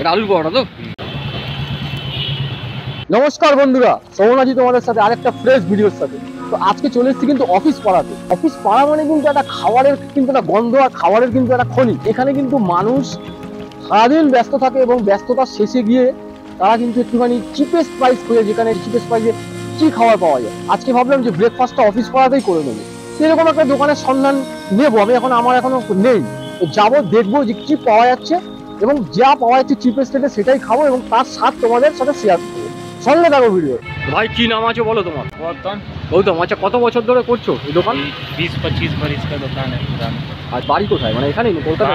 এটা আলুর পরোটা তো। নমস্কার বন্ধুরা, সৌরভ আছি তোমাদের সাথে আরেকটা ফ্রেশ ভিডিওর সাথে। তো আজকে চলে এসেছি কিন্তু অফিস পাড়াতে। অফিস পাড়া মানে কিন্তু একটা খাবারের কিন্তু একটা গন্ধ আর খাবারের কিন্তু একটা খনি। এখানে কিন্তু মানুষ সারাদিন ব্যস্ত থাকে এবং ব্যস্ততার শেষে গিয়ে তারা কিন্তু একটুখানি চিপেস্ট প্রাইস খোঁজে, যেখানে চিপেস্ট প্রাইসে কী খাবার পাওয়া যায়। আজকে ভাবলাম যে ব্রেকফাস্টটা অফিস পাড়াতেই করে নেবে, সেরকম একটা দোকানের সন্ধান নেব আমি। এখন আমার এখনও নেই, যাবো দেখবো যে কী পাওয়া যাচ্ছে এবং যা পাওয়া যাচ্ছে চিপেস্ট রেটে সেটাই খাবো এবং তার স্বাদ তোমাদের সাথে শেয়ার করবো। সঙ্গে থাকো ভিডিও। ভাই কি নাম আছে বলো তোমার? গৌতম। আচ্ছা, কত বছর ধরে করছো এই দোকান? 20-25 বরিশ কা দোকান। আর বাড়ি কোথায়? মানে এখানেই কলকাতা?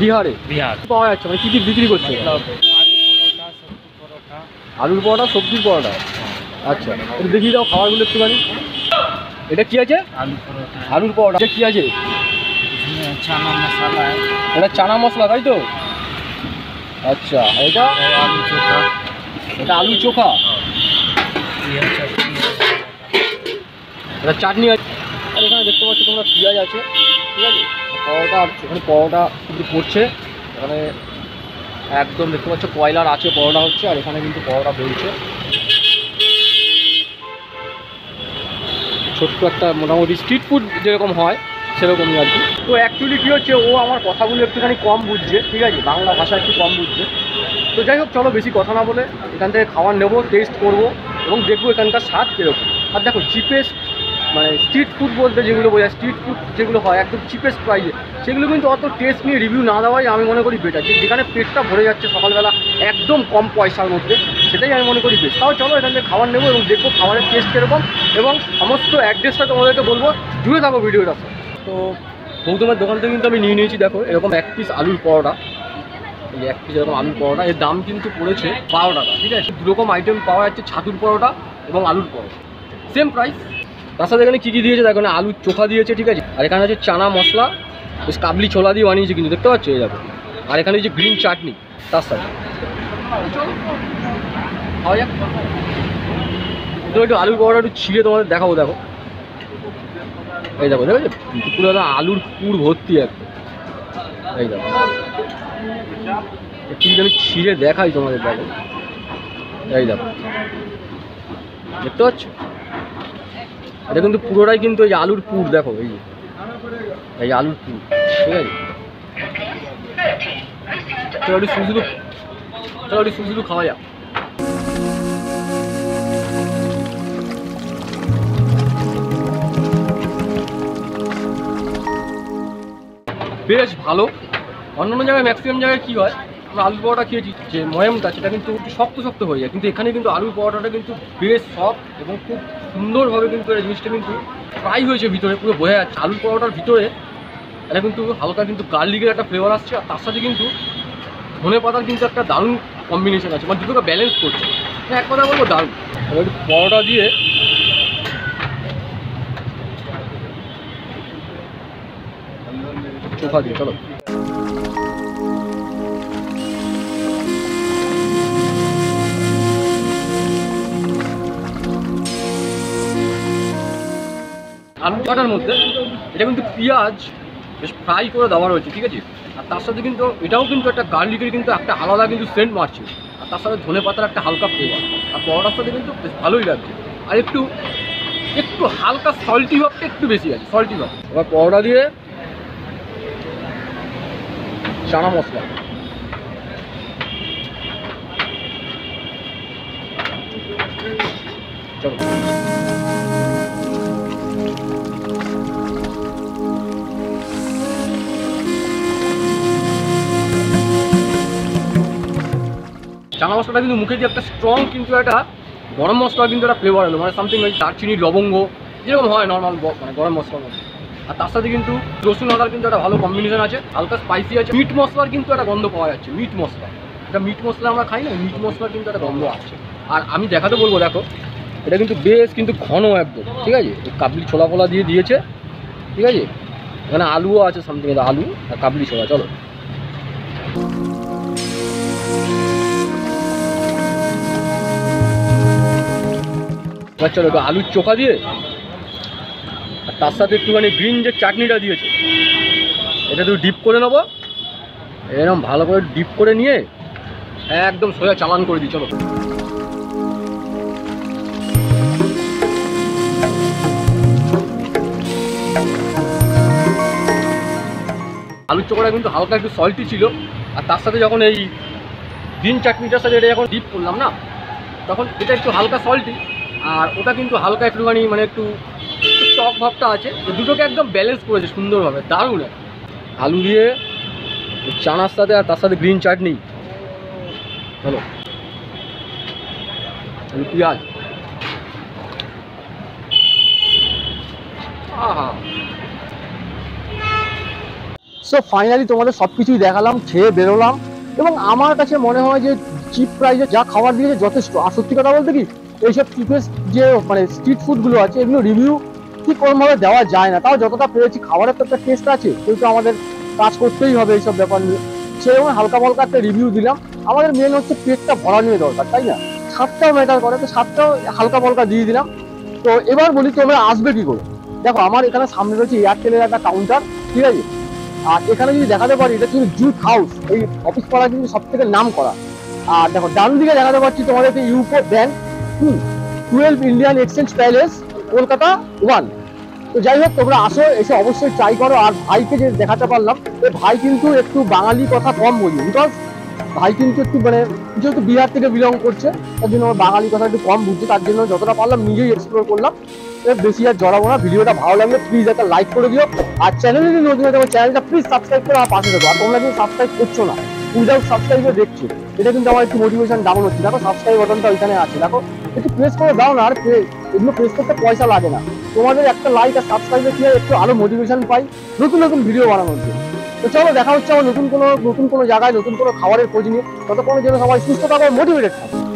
বিহারে। বিহার। পাওয়া যাচ্ছে মানে কি কি বিক্রি করছে? আলুর পরোটা, সবজির পরোটা। আচ্ছা, একটু দেখিয়ে দাও খাবারগুলো একটুখানি। এটা কি আছে? আলুর পরোটা। আলুর পরোটা কি আছে? চানা মশলা। এটা চানা মশলা তাই তো? আচ্ছা, এটা আলু চোখা। এটা আলু চোখা। এটা চাটনি আছে। আর এখানে দেখতে পাচ্ছ তোমরা পেঁয়াজ আছে, ঠিক আছে। পরোটা এখানে পরোটা কিন্তু করছে, এখানে একদম দেখতে পাচ্ছ কয়লার আছে পরোটা হচ্ছে। আর এখানে কিন্তু পরোটা বেরোচ্ছে ছোট্ট একটা, মোটামুটি স্ট্রিট ফুড যেরকম হয় সেরকমই আর কি। তো অ্যাকচুয়ালি কী হচ্ছে, ও আমার কথাগুলো একটুখানি কম বুঝছে, ঠিক আছে, বাংলা ভাষা একটু কম বুঝছে। তো যাই হোক, চলো বেশি কথা না বলে এখান থেকে খাবার নেবো, টেস্ট করবো এবং দেখবো এখানকার স্বাদ কীরকম। আর দেখো চিপেস্ট মানে স্ট্রিট ফুড বলতে যেগুলো বোঝায়, স্ট্রিট ফুড যেগুলো হয় একদম চিপেস্ট প্রাইসে, সেগুলো কিন্তু অত টেস্ট নিয়ে রিভিউ না দেওয়াই আমি মনে করি বেটার। যেখানে পেটটা ভরে যাচ্ছে সকালবেলা একদম কম পয়সার মধ্যে, সেটাই আমি মনে করি বেস্ট। তাও চলো এখান থেকে খাবার নেবো এবং দেখবো খাবারের টেস্ট কীরকম এবং সমস্ত অ্যাড্রেসটা তোমাদেরকে বলবো, জুড়ে থাকো ভিডিওটা। তো গৌতমের দোকান থেকে কিন্তু আমি নিয়ে নিয়েছি দেখো এরকম এক পিস আলুর পরোটা। এই এক পিস এরকম আলুর পরোটা, এর দাম কিন্তু পড়েছে 12 টাকা, ঠিক আছে। দুরকম আইটেম পাওয়া যাচ্ছে, ছাতুর পরোটা এবং আলুর পরোটা, সেম প্রাইস। তার সাথে এখানে কী কী দিয়েছে দেখো, আলু চোখা দিয়েছে, ঠিক আছে। আর এখানে আছে চানা মশলা, বেশ কাবলি ছোলা দিয়ে বানিয়েছে কিন্তু, দেখতে পাচ্ছ এই দেখো। আর এখানে যে গ্রিন চাটনি তার সাথে। তো একটু আলুর পরোটা একটু ছিঁড়ে তোমাদের দেখাবো, দেখো এই দেখো, ঠিক আছে, পুরো আলুর পুর ভর্তি একদম। এই দেখো কিন্তু আমি ছিঁড়ে দেখাই তোমাদের, দেখো এই দেখো, দেখতে পাচ্ছ এটা কিন্তু পুরোটাই কিন্তু এই আলুর পুর, দেখো এই যে এই আলুর পুর, ঠিক আছে। চলো একটু শুধু খাওয়া যাক। বেশ ভালো। অন্যান্য জায়গায় ম্যাক্সিমাম জায়গায় কী হয়, আমরা আলুর পরোটা খেয়েছি যে ময়ামটা, সেটা কিন্তু একটু শক্ত শক্ত হয়ে যায়, কিন্তু এখানে কিন্তু আলুর পরোটাটা কিন্তু বেশ সফট এবং খুব সুন্দরভাবে কিন্তু এই জিনিসটা কিন্তু ফ্রাই হয়েছে ভিতরে, পুরো বোঝা যাচ্ছে। আলুর পরোটার ভিতরে এটা কিন্তু হালকা কিন্তু গার্লিকের একটা ফ্লেভার আসছে, আর তার সাথে কিন্তু ধনে পাতার কিন্তু একটা দারুণ কম্বিনেশন আছে, মানে দুটোকে ব্যালেন্স করছে। এক কথা বলবো দারুণ। এবার পরোটা দিয়ে চোখা দিয়ে চলো। আলু পরোটার মধ্যে এটা কিন্তু পেঁয়াজ বেশ ফ্রাই করে দেওয়া রয়েছে, ঠিক আছে। আর তার সাথে কিন্তু এটাও কিন্তু একটা গার্লিকের কিন্তু একটা আলাদা কিন্তু সেন্ট মারছে, আর তার সাথে ধনে পাতার একটা হালকা ফ্লেভার, আর পরোটার সাথে কিন্তু বেশ ভালোই লাগছে। আর একটু একটু হালকা সল্টি ভাবটা একটু বেশি আছে, সল্টি ভাব। আবার পরোটা দিয়ে চানা মশলা, চলো। চানা মশলাটা কিন্তু মুখে দিয়ে একটা স্ট্রং কিন্তু একটা গরম মশলা কিন্তু একটা ফ্লেভার হলো, মানে সামথিং ওই দারচিনি লবঙ্গ যেরকম হয় নর্মাল মানে গরম মশলার মধ্যে। আর তার সাথে কিন্তু রসুন আদার কিন্তু একটা ভালো কম্বিনেশন আছে, হালকা স্পাইসি আছে। মিট মশলার কিন্তু একটা গন্ধ পাওয়া যাচ্ছে, মিট মশলা, এটা মিট মশলা আমরা খাই না, মিট মশলার কিন্তু একটা গন্ধ আছে। আর আমি দেখাতে বলবো দেখো, এটা কিন্তু বেশ কিন্তু ঘন একদম, ঠিক আছে। কাবলি ছোলা ফোলা দিয়ে দিয়েছে, ঠিক আছে। এখানে আলুও আছে সামথিং, এটা আলু আর কাবলি ছোলা। চলো চলো একটু আলুর চোখা দিয়ে, আর তার সাথে একটুখানি গ্রিন যে চাটনিটা দিয়েছে এটা একটু ডিপ করে নেবো, এরকম ভালো করে ডিপ করে নিয়ে একদম সোজা চালান করে দিই। চলো আলুর চোকড়া কিন্তু হালকা একটু সল্টি ছিল, আর তার সাথে যখন এই গ্রিন চাটনিটার সাথে এটা যখন ডিপ করলাম না, তখন এটা একটু হালকা সল্টি আর ওটা কিন্তু হালকা একটুখানি মানে একটু টক ভাবটা আছে, দুটোকে একদম ব্যালেন্স করেছে সুন্দরভাবে, দারুণ। আলু দিয়ে চানার সাথে আর তার সাথে গ্রিন চাটনি, হ্যালো পেঁয়াজ, আহা। সো ফাইনালি তোমাদের সব কিছুই দেখালাম, খেয়ে বেরোলাম, এবং আমার কাছে মনে হয় যে চিপ প্রাইসে যা খাবার দিয়েছে যথেষ্ট। আর সত্যি কথা বলতে কি, এইসব চিপের যে মানে স্ট্রিট ফুডগুলো আছে এগুলো রিভিউ ঠিক কোনোভাবে দেওয়া যায় না, তাও যতটা পেরেছি খাবারের তো একটা টেস্ট আছে, কিন্তু আমাদের কাজ করতেই হবে এইসব ব্যাপার নিয়ে। সেরকম হালকা হালকা একটা রিভিউ দিলাম। আমাদের মেন হচ্ছে পেটটা ভরা নিয়ে দরকার, তাই না? স্বাদটাও ম্যাটার করে, তো স্বাদটাও হালকা হালকা দিয়ে দিলাম। তো এবার বলি তোমরা আসবে কী করে। দেখো আমার এখানে সামনে রয়েছে এয়ারটেলের একটা কাউন্টার, ঠিক আছে? আর এখানে যদি দেখাতে পারি, এটা কিন্তু জুট হাউস, এই অফিস পাড়া কিন্তু সব থেকে নাম করা। আর দেখো ডান দিকে দেখাতে পারছি তোমাদেরকে UCO bank, 12 Indian exchange palace, Kolkata 1। তো যাই হোক তোমরা আসো, এসে অবশ্যই ট্রাই করো। আর ভাইকে যে দেখাতে পারলাম, এই ভাই কিন্তু একটু বাঙালি কথা কম বলি, বিকজ ভাই কিন্তু একটু মানে যেহেতু বিহার থেকে বিলং করছে, তার জন্য আমার বাঙালি কথা একটু কম বুঝছে, তার জন্য যতটা পারলাম নিজেই এক্সপ্লোর করলাম। এর বেশি আর জড়াবো না। ভিডিওটা ভালো লাগলে প্লিজ একটা লাইক করে দিও, আর চ্যানেলে যদি নতুন হয় তোমার চ্যানেলটা প্লিজ সাবস্ক্রাইব করে আমার পাশে দেবো। আর তোমরা কিন্তু সাবস্ক্রাইব করছো না, উইদাউট সাবস্ক্রাইবে দেখছো, এটা কিন্তু আমার একটু মোটিভেশন ডাউন হচ্ছে। দেখো সাবস্ক্রাইব বাটনটা ওইখানে আছে, দেখো একটু প্রেস করে দাও না। আর এগুলো প্রেস করতে পয়সা লাগে না, তোমাদের একটা লাইক আর সাবস্ক্রাইবে কি হয় একটু আরও মোটিভেশন পাই নতুন নতুন ভিডিও বানানোর জন্য। তো চলো দেখা হচ্ছে আমার নতুন কোনো জায়গায় নতুন কোনো খাবারের খোঁজ নিয়ে। ততক্ষণের জন্য সবাই সুস্থ থাকো, মোটিভেটেড থাকো।